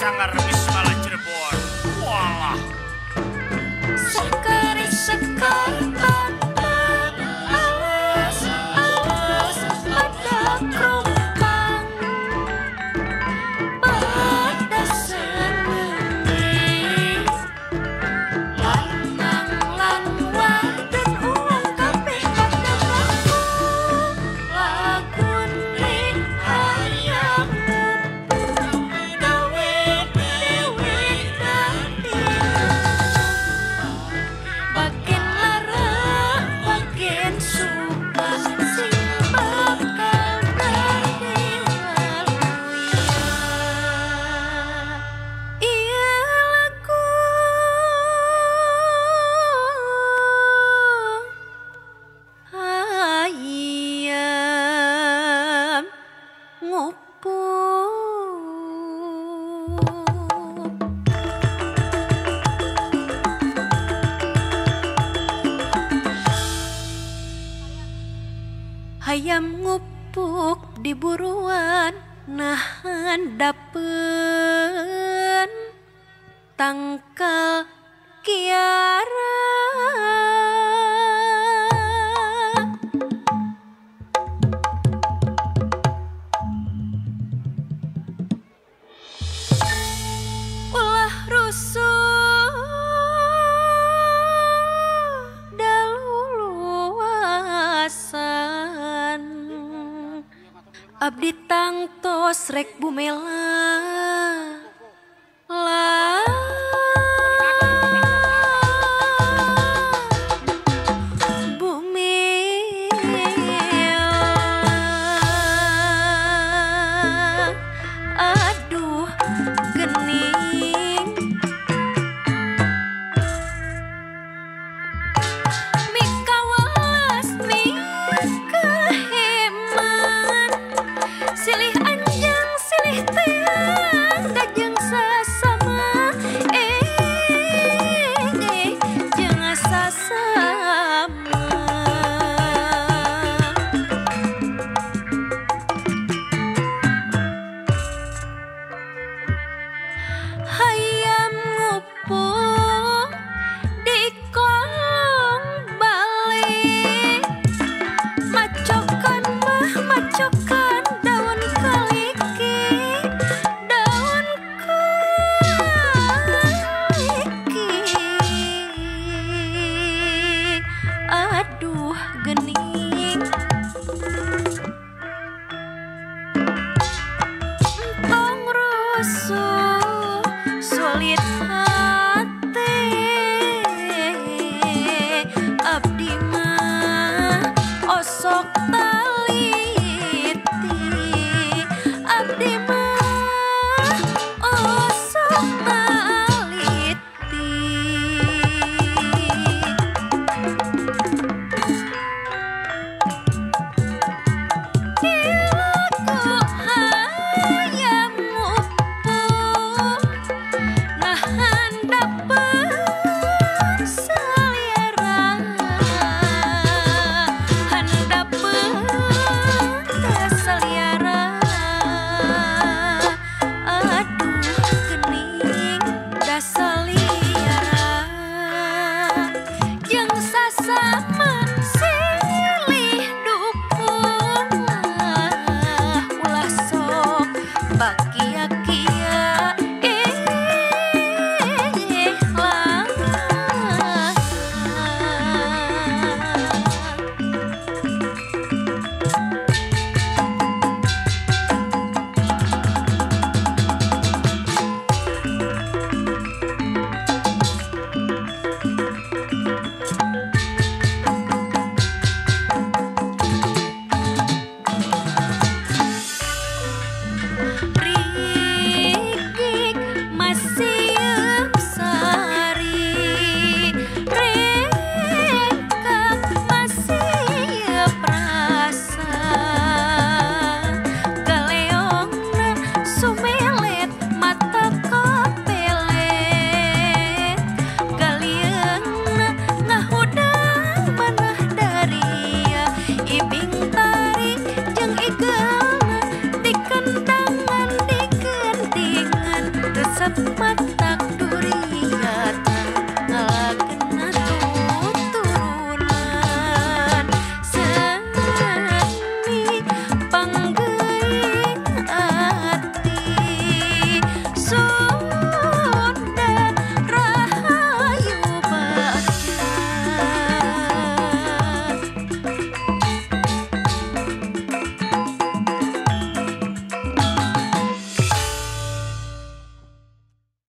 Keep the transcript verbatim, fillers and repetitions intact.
sangar bismillah Cirebon. Walah. Sekar sekar tanpa awas awas ada kerompang pada sendiri lanang lanwa dan uang kabeh pada lagu lagun ring hayam ngupuk gawe dewe dadi makin larang makin suka sing bakal dilalui iya lagu hayam ngupuk. Hayam ngupuk di buruan nahan dapen tangkal kiara ulah rusuh daluluasan abdi tangtos rek bumela